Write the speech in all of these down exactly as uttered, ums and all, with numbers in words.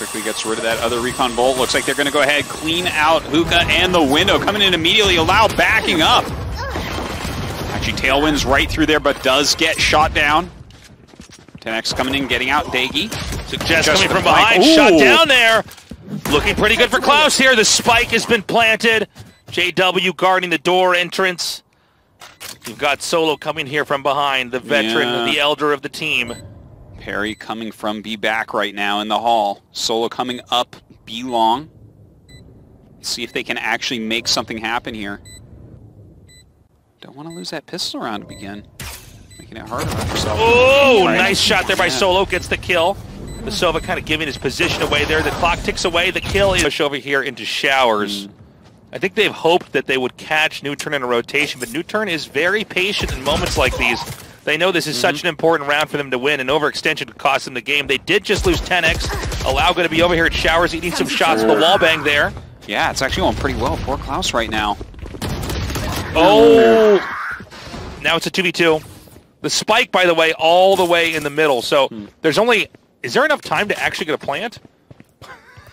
Quickly gets rid of that other Recon Bolt. Looks like they're going to go ahead, clean out Luka and the window. Coming in immediately, Allow backing up. Actually, Tailwind's right through there, but does get shot down. ten X coming in, getting out. Daggy. Suggest coming from behind. Ooh. Shot down there. Looking pretty good for Klaus here. The spike has been planted. J W guarding the door entrance. You've got Solo coming here from behind, the veteran, yeah. the elder of the team. Perry coming from B back right now in the hall. Solo coming up B long. Let's see if they can actually make something happen here. Don't want to lose that pistol round to begin. Making it harder on yourself. Oh, right. Nice shot there by yeah. Solo. Gets the kill. The Sova kind of giving his position away there. The clock ticks away. The kill is push over here into Showers. Mm. I think they've hoped that they would catch Nuturn in a rotation, but Nuturn is very patient in moments like these. They know this is mm-hmm. such an important round for them to win, and overextension could cost them the game. They did just lose ten X. Allow going to be over here at Showers, eating some shots with a wallbang there. Yeah, it's actually going pretty well for Klaus right now. Oh! Now it's a two v two. The spike, by the way, all the way in the middle, so hmm. there's only... Is there enough time to actually get a plant?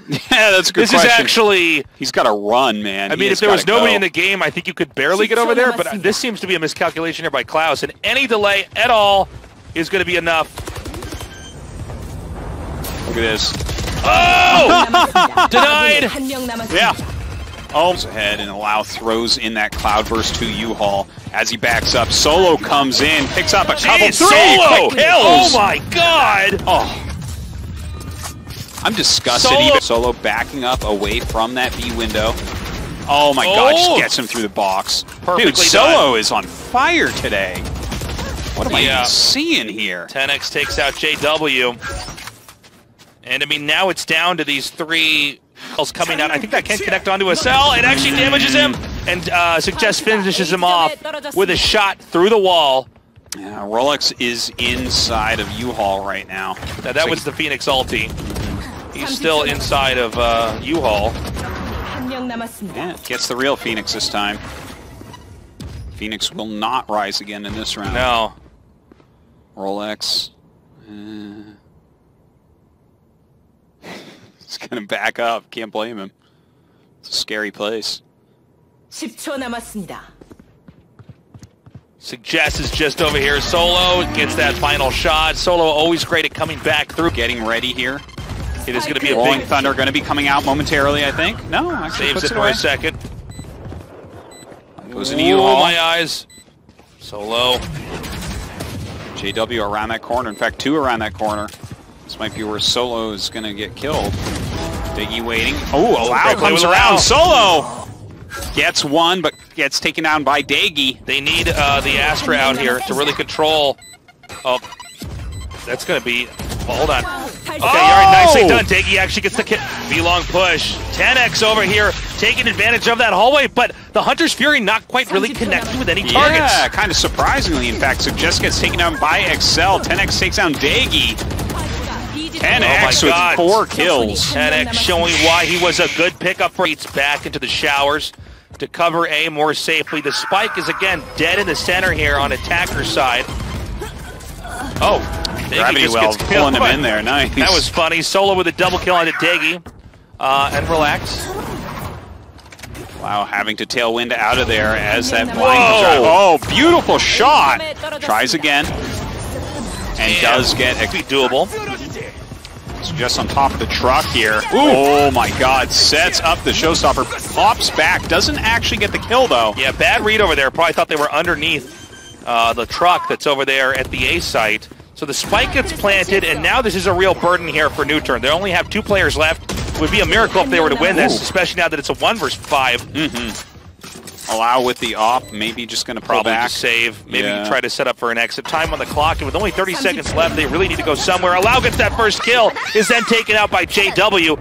Yeah, that's a good this question. This is actually... He's got to run, man. I mean, he if there was nobody go. in the game, I think you could barely get over there, but this seems to be a miscalculation here by Klaus, and any delay at all is going to be enough. Look at this. Oh! Denied! Yeah. Alms ahead, and Allow throws in that Cloudburst to U-Haul as he backs up. Solo comes in, picks up a couple, Jeez, three, Solo kills! Oh my god! Oh. I'm disgusted. Solo. Even. Solo backing up away from that B window. Oh my oh. god, just gets him through the box. Perfectly Dude, Solo done. is on fire today. What am yeah. I even seeing here? ten X takes out J W. And I mean, now it's down to these three kills coming out. I think that can't connect onto a cell. It actually damages him. And uh, Suggest finishes him off with a shot through the wall. Yeah, Rolex is inside of U-Haul right now. Now that was the Phoenix ulti. He's still inside of uh, U-Haul. Yeah, gets the real Phoenix this time. Phoenix will not rise again in this round. No. Rolex. Uh, he's going to back up. Can't blame him. It's a scary place. Suggest is just over here. Solo gets that final shot. Solo always great at coming back through. Getting ready here. It is going to be a big thunder. Going to be coming out momentarily, I think. No, actually saves it for a second. Goes into U-Haul. My eyes. Solo. J W around that corner. In fact, two around that corner. This might be where Solo is going to get killed. Diggy waiting. Oh, Allow comes around. Solo gets one, but gets taken down by Diggy. They need uh, the Astra out here to really control. Oh, that's going to be. Well, hold on. Okay, oh! All right, nicely done. Diggy actually gets the kill. V-long push. ten X over here, taking advantage of that hallway, but the Hunter's Fury not quite really connecting with any targets. Yeah, kind of surprisingly, in fact. So just gets taken down by Excel. ten X takes down Diggy. ten X oh with four kills. ten X showing why he was a good pickup for He's back into the Showers to cover A more safely. The spike is, again, dead in the center here on attacker's side. Oh, Gravity Well pulling him in there, nice. That was funny. Solo with a double kill on Diggy. Uh, and Relax. Wow, having to tailwind out of there as that blind. Oh, beautiful shot. Tries again. And yeah. does get a doable. So just on top of the truck here. Ooh. Oh my god, sets up the Showstopper. Pops back, doesn't actually get the kill though. Yeah, bad read over there. Probably thought they were underneath uh, the truck that's over there at the A site. So the spike gets planted, and now this is a real burden here for Nuturn. They only have two players left. It would be a miracle if they were to win this, especially now that it's a one versus five. Mm-hmm. Allow with the op, maybe just going to probably back. save, maybe yeah. try to set up for an exit. Time on the clock, and with only thirty seconds left, they really need to go somewhere. Allow gets that first kill, is then taken out by J W.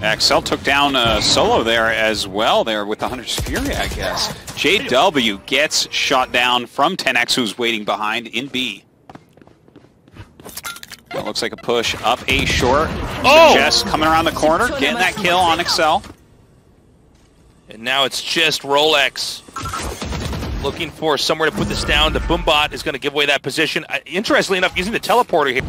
Axel took down uh, Solo there as well, there with the Hunter's Fury, I guess. J W gets shot down from ten X, who's waiting behind in B. That looks like a push up A short. Oh! Jess coming around the corner, getting that kill on Excel. And now it's just Rolex looking for somewhere to put this down. The Boombot is going to give away that position. Interestingly enough, using the teleporter here.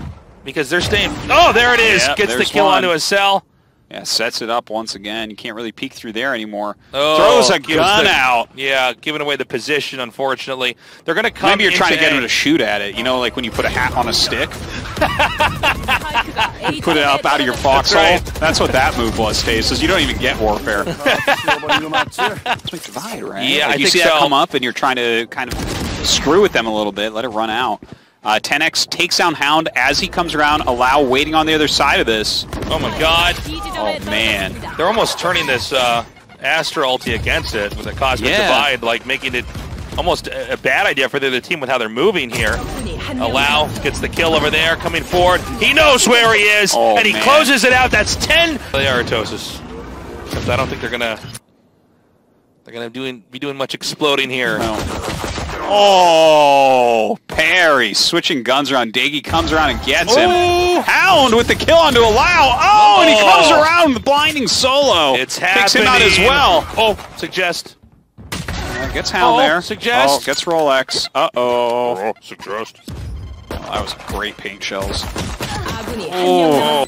because they're staying. Oh, there it is. Yeah, gets the kill one. Onto a cell. Yeah, sets it up once again. You can't really peek through there anymore. Oh, throws a gun the, out. Yeah, giving away the position, unfortunately. They're going to come Maybe you're trying to get him to shoot at it. You know, like when you put a hat on a stick. Put it up out of your foxhole. That's, right. That's what that move was, Stasis. You don't even get warfare. Divide, right? Yeah, like I you think see so. That come up and you're trying to kind of screw with them a little bit, let it run out. Uh, ten X takes down Hound as he comes around. Allow waiting on the other side of this. Oh my god. Oh man. They're almost turning this uh, Astra ulti against it with a Cosmic yeah. Divide, like making it almost a bad idea for the other team with how they're moving here. Allow gets the kill over there, coming forward. He knows where he is, oh, and he man. closes it out. That's ten. They are Aritosis. Except I don't think they're gonna they're gonna doing, be doing much exploding here. No. Oh, parry. Switching guns around. Daggy comes around and gets him. Ooh. Hound with the kill onto Allow. Oh, oh, and he comes around with blinding solo. It's happening. Takes him out as well. Oh, suggest. Uh, gets Hound oh, there. Suggest. Oh, gets Rolex. Uh-oh. Oh, suggest. Oh, that was great paint shells. Oh.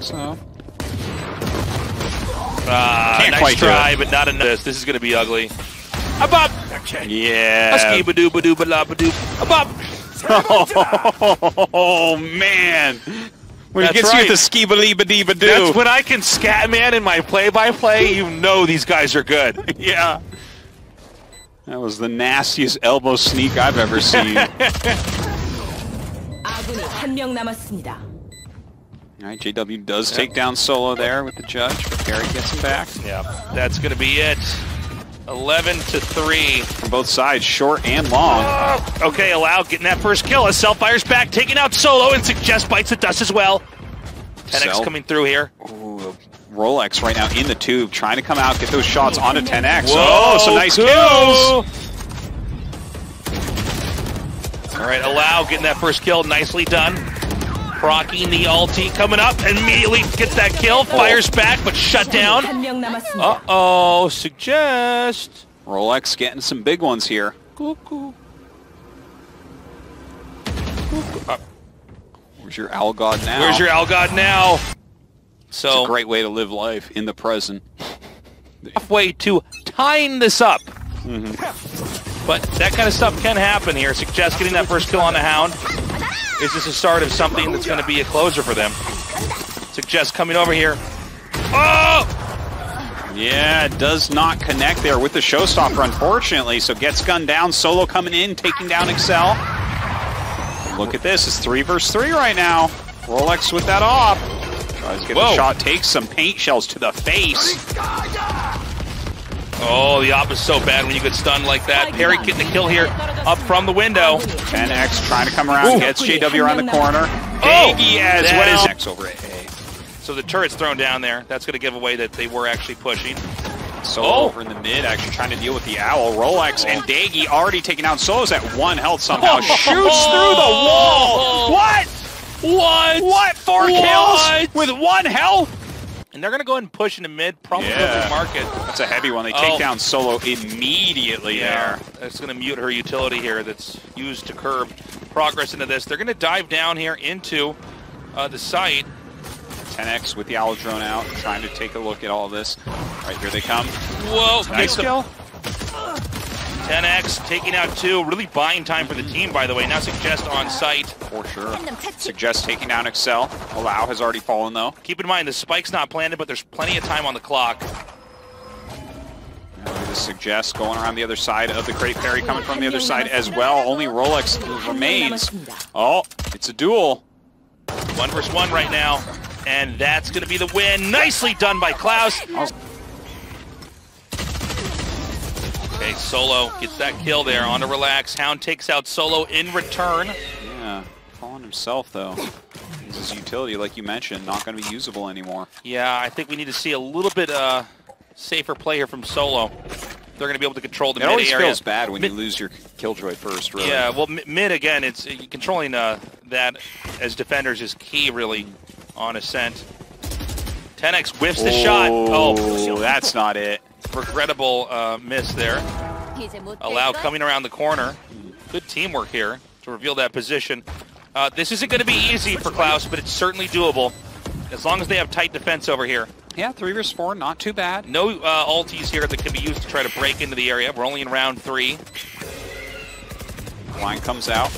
So. Uh, Can't nice quite try, but not enough. This is going to be ugly. Abop! Yeah. Abop! Oh man! When he gets right. you with the ski ba dee ba dee ba doo. That's when I can scat man in my play-by-play. -play, you know these guys are good. Yeah. That was the nastiest elbow sneak I've ever seen. All right, J W does yep. take down solo there with the judge, but Gary gets him back. Yeah, that's gonna be it. eleven to three. From both sides, short and long. Oh, okay, Allow getting that first kill. As Cell fires back, taking out solo, and Suggest bites the dust as well. ten X coming through here. Ooh, Rolex right now in the tube, trying to come out, get those shots onto ten X. Whoa, oh, some nice cool. kills. All right, Allow getting that first kill. Nicely done. Procking the ulti, coming up, immediately gets that kill, fires back, but shut down. Uh-oh, suggest. Rolex getting some big ones here. Cuckoo. Cuckoo. Uh, where's your Owl God now? Where's your Owl God now? So, it's a great way to live life in the present. Halfway to tying this up. Mm-hmm. But that kind of stuff can happen here. Suggest getting that first kill on the Hound. Is this a start of something that's going to be a closer for them? Suggest coming over here. Oh! Yeah, does not connect there with the Showstopper, unfortunately. So gets gunned down. Solo coming in, taking down Excel. Look at this. It's three versus three right now. Rolex with that off. Tries to get Whoa. the shot. Takes some paint shells to the face. Oh, the op is so bad when you get stunned like that. Parry getting the kill here, up from the window. ten X trying to come around, Ooh. gets J W around the corner. Oh, Daggy as down. What is X over A? So the turret's thrown down there. That's going to give away that they were actually pushing. Solo oh. over in the mid, actually trying to deal with the Owl. Rolex and Daggy already taking out Solo's at one health somehow. Oh. Shoots through the wall. What? What? What? Four what? kills with one health? And they're going to go ahead and push into mid, probably yeah. market. That's a heavy one. They take oh. down solo immediately yeah. there. That's going to mute her utility here that's used to curb progress into this. They're going to dive down here into uh, the site. ten X with the Aldrone out, trying to take a look at all of this. Right here they come. Whoa. Nice kill. ten X taking out two, really buying time for the team, by the way. Now Suggest on site. For sure. Suggest taking down Excel. Allow has already fallen, though. Keep in mind, the spike's not planted, but there's plenty of time on the clock. Now, the Suggest going around the other side of the crate. Parry coming from the other side as well. Only Rolex remains. Oh, it's a duel. One versus one right now, and that's going to be the win. Nicely done by Klaus. Oh. Okay, Solo gets that kill there on to Relax. Hound takes out Solo in return. Yeah, falling himself though. His utility, like you mentioned, not going to be usable anymore. Yeah, I think we need to see a little bit uh, safer play here from Solo. They're going to be able to control the mid area. It always feels bad when mid you lose your Killjoy first, really. Yeah, well, mid again, it's uh, controlling uh, that as defenders is key, really, on Ascent. ten X whiffs the oh, shot. Oh, that's not it. Regrettable uh, miss there. Allow coming around the corner. Good teamwork here to reveal that position. Uh, this isn't going to be easy for Klaus, but it's certainly doable, as long as they have tight defense over here. Yeah, three versus four, not too bad. No uh, ultis here that can be used to try to break into the area. We're only in round three. Line comes out.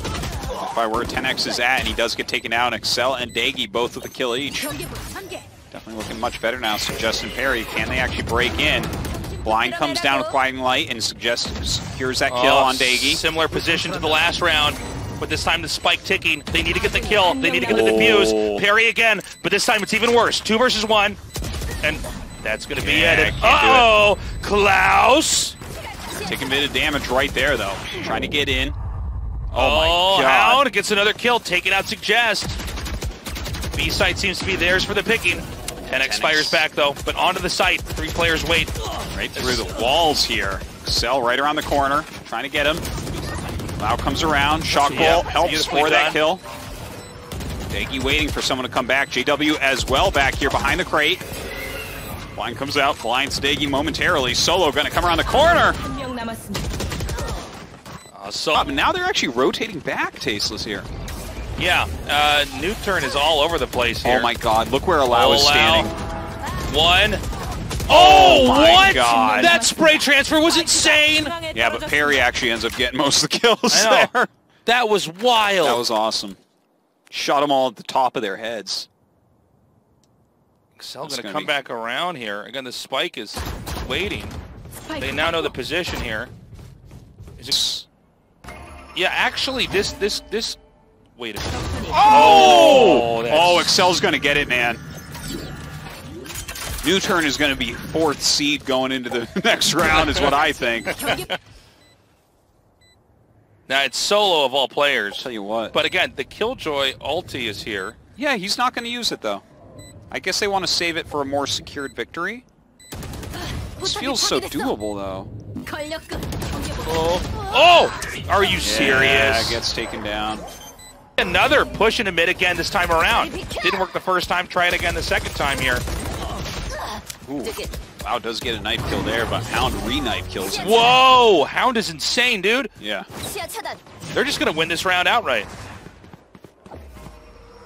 By where ten X is at, and he does get taken out. Excel and Daggy both with a kill each. Definitely looking much better now. Suggest and Parry, can they actually break in? Blind comes down with Guiding Light and suggests secures that kill oh, on Daggy. Similar position to the last round, but this time the spike ticking. They need to get the kill. They need to get the defuse. Parry again, but this time it's even worse. Two versus one, and that's going to be yeah, it. Uh-oh, Klaus! Taking a bit of damage right there, though. Trying to get in. Oh, oh my God. Hound gets another kill, taking out Suggest. B-site seems to be theirs for the picking. ten X fires back, though, but onto the site. Three players wait. Right through the walls here. Excel right around the corner, trying to get him. Lau comes around. Shock Bolt helps for that kill. Daggy waiting for someone to come back. J W as well back here behind the crate. Blind comes out, blinds Daggy momentarily. Solo going to come around the corner. Uh, so oh, but now they're actually rotating back, Tasteless here. Yeah, uh, NUTURN is all over the place here. Oh my God, look where Allow is standing. One. Oh, oh my what? God. That spray transfer was insane. Yeah, but Parry actually ends up getting most of the kills there. That was wild. That was awesome. Shot them all at the top of their heads. Excel's going to come be... back around here. Again, the spike is waiting. Spike. They now know the position here. Is it... Yeah, actually, this, this, this, wait a minute. Oh! Oh, oh, Excel's going to get it, man. NUTURN is going to be fourth seed going into the next round is what I think. Now, it's Solo of all players. I'll tell you what. But again, the Killjoy ulti is here. Yeah, he's not going to use it, though. I guess they want to save it for a more secured victory. This feels so doable, though. Oh. Oh! Are you serious? Yeah, gets taken down. Another push into mid again this time around. Didn't work the first time, try it again the second time here. Ooh. Wow, does get a knife kill there, but Hound re-knife kills him. Whoa! Hound is insane, dude! Yeah. They're just gonna win this round outright.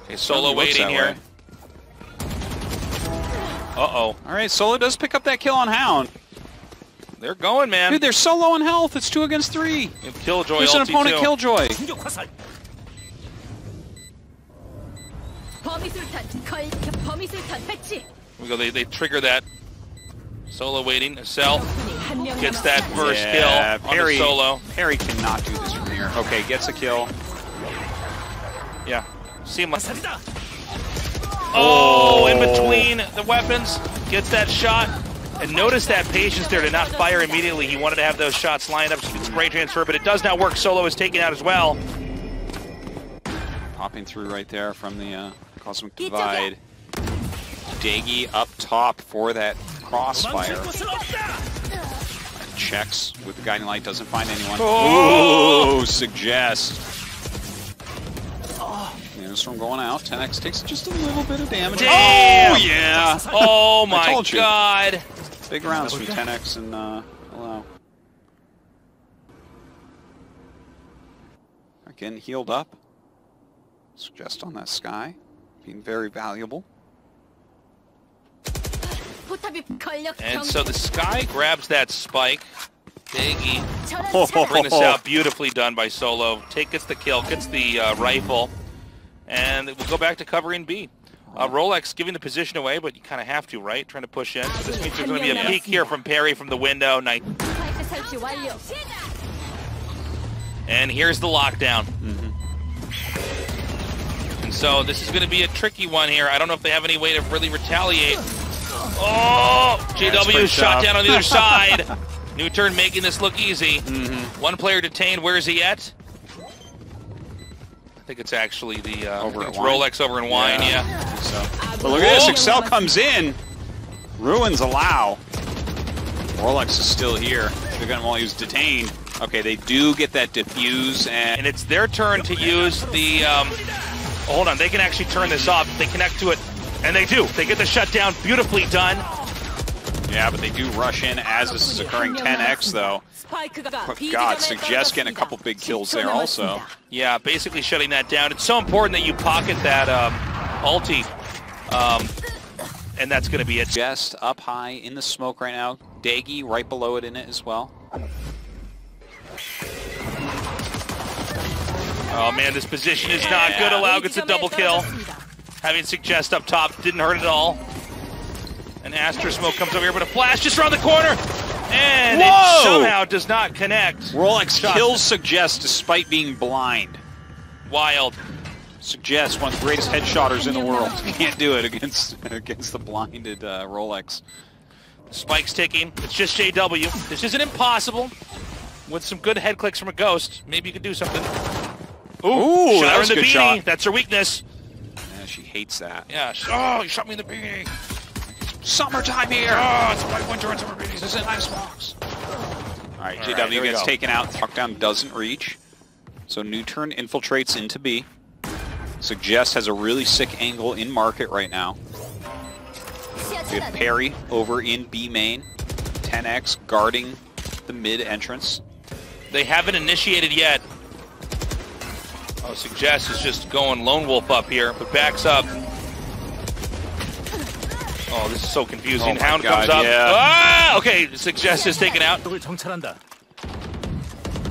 Okay, Solo waiting here. Uh-oh. Alright, Solo does pick up that kill on Hound. They're going, man. Dude, they're so low on health. It's two against three. And Killjoy Here's an opponent, too. Killjoy. We go. They, they trigger that. Solo waiting. Cell gets that first yeah, kill Parry, on Solo. Parry cannot do this from here. Okay, gets a kill. Yeah. Seamless. Oh, in between the weapons. Gets that shot. And notice that patience there to not fire immediately. He wanted to have those shots lined up so he could spray transfer, but it does not work. Solo is taken out as well. Popping through right there from the uh, Cosmic Divide. Daggy up top for that crossfire. And checks with the Guiding Light, doesn't find anyone. Oh, Ooh, suggest. News from going out. ten X takes just a little bit of damage. Damn. Oh, yeah. Oh, my God. Big rounds from ten X and uh, Allow. Again, healed up. Suggest on that Sky. Being very valuable. And so the Sky grabs that spike. Daggy. Oh, bring this out. Beautifully done by Solo. Take gets the kill, gets the uh, rifle. And we'll go back to covering B. Uh, Rolex giving the position away, but you kind of have to, right? Trying to push in. So this means there's going to be a peek here from Parry from the window. Nice. And here's the lockdown. Mm-hmm. And so this is going to be a tricky one here. I don't know if they have any way to really retaliate. Oh! J W shot down on the other side. NUTURN making this look easy. Mm-hmm. One player detained. Where is he at? I think it's actually the uh, over it's Rolex over in Wine, yeah. yeah. I think so. But look at this, Excel comes in, ruins Allow. Rolex is still here. They're going to while he was detained. Okay, they do get that defuse, and, and it's their turn to use the. Um, oh, hold on, they can actually turn this off. They connect to it, and they do. They get the shutdown. Beautifully done. Yeah, but they do rush in as this is occurring. ten X though. Oh, God, Suggest getting a couple big kills there also. Yeah, basically shutting that down. It's so important that you pocket that um, ulti. Um, and that's going to be it. Suggest up high in the smoke right now. Daggy right below it in it as well. Oh man, this position is not yeah. good. Allow gets a double kill. Having Suggest up top didn't hurt at all. And Astra smoke comes over here, but a flash just around the corner! And Whoa. It somehow does not connect. Rolex kills Suggest despite being blind. Wild. Suggest, one of the greatest headshotters in the world. Can't do it against against the blinded uh, Rolex. Spike's ticking. It's just J W. This isn't impossible. With some good head clicks from a ghost, maybe you could do something. Ooh, Ooh shot her in the beanie. Shot. That's her weakness. Yeah, she hates that. Yeah. She, oh, you shot me in the beanie. Summertime here. Oh, it's white winter and summer beanies. This is ice box. All right, J W All right, gets taken out. Lockdown doesn't reach. So NUTURN infiltrates into B. Suggest has a really sick angle in market right now. We have Parry over in B main. ten X guarding the mid entrance. They haven't initiated yet. Oh, Suggest is just going lone wolf up here, but backs up. Oh, this is so confusing. Oh Hound God, comes up. Yeah. Ah, okay, Suggest is taken out. The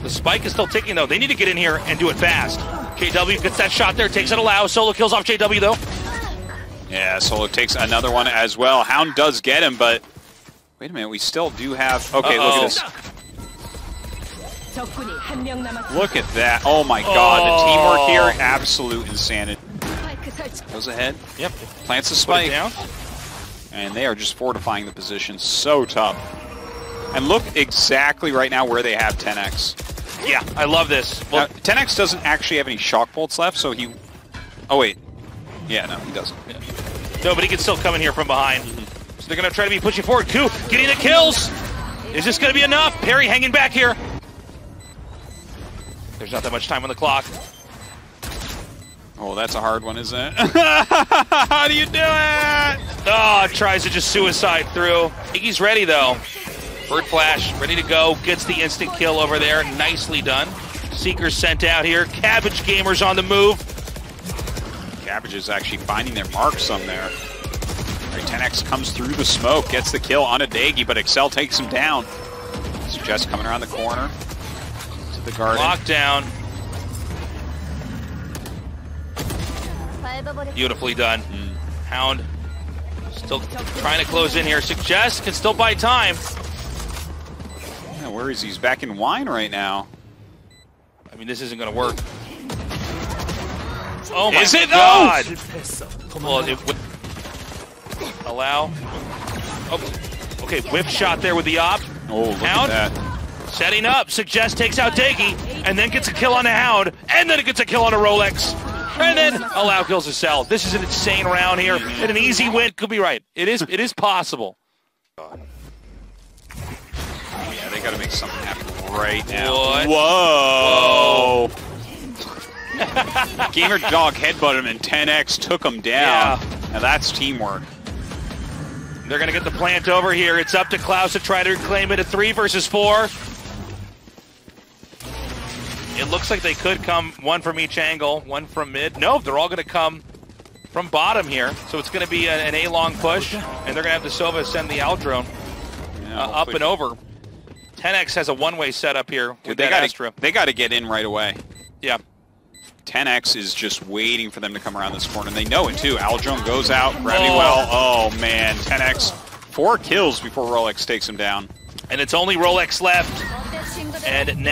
spike is still ticking, though. They need to get in here and do it fast. J W gets that shot there, takes it allow. Solo kills off J W, though. Yeah, Solo takes another one as well. Hound does get him, but... Wait a minute, we still do have... Okay, uh-oh. Look at this. Look at that. Oh my god, oh. The teamwork here, absolute insanity. Goes ahead. Yep. Plants the spike. Down. And they are just fortifying the position. So tough. And look exactly right now where they have ten X. Yeah, I love this. Well, now, ten X doesn't actually have any shock bolts left, so he... Oh wait. Yeah, no, he doesn't. Yeah. No, but he can still come in here from behind. Mm-hmm. So they're going to try to be pushing forward. Q getting the kills. Is this going to be enough? Parry hanging back here. There's not that much time on the clock. Oh, that's a hard one, isn't it? How do you do it? Oh, tries to just suicide through. Iggy's ready, though. Bird Flash, ready to go. Gets the instant kill over there. Nicely done. Seeker sent out here. Cabbage Gamer's on the move. Cabbage is actually finding their mark some there. Right, ten X comes through the smoke. Gets the kill on a Daggy, but Excel takes him down. Suggest coming around the corner. The garden. Lockdown. Beautifully done. Mm. Hound still trying to close in here. Suggest can still buy time. Yeah, where is he? He's back in wine right now. I mean, this isn't going to work. Oh my is it? God! Well, it wh allow. Oh. Okay, whip shot there with the op. Oh, look Hound. At that. Setting up, Suggest takes out Daggy, and then gets a kill on a Hound, and then it gets a kill on a Rolex, and then allow kills a Cell. This is an insane round here, and an easy win could be right. It is, it is possible. Yeah, they got to make something happen right now. What? Whoa! Whoa. Gamer Dog headbutted him, and ten X took him down. Yeah. Now that's teamwork. They're gonna get the plant over here. It's up to Klaus to try to reclaim it. A three versus four. It looks like they could come one from each angle, one from mid. No, they're all going to come from bottom here. So it's going to be an A-long push, and they're going to have the Sova send the Aldrone yeah, uh, up and over. ten X has a one-way setup here with that Astra. They got to get in right away. Yeah. ten X is just waiting for them to come around this corner, and they know it too. Aldrone goes out, gravity oh. well. Oh, man. ten X, four kills before Rolex takes him down. And it's only Rolex left, and now...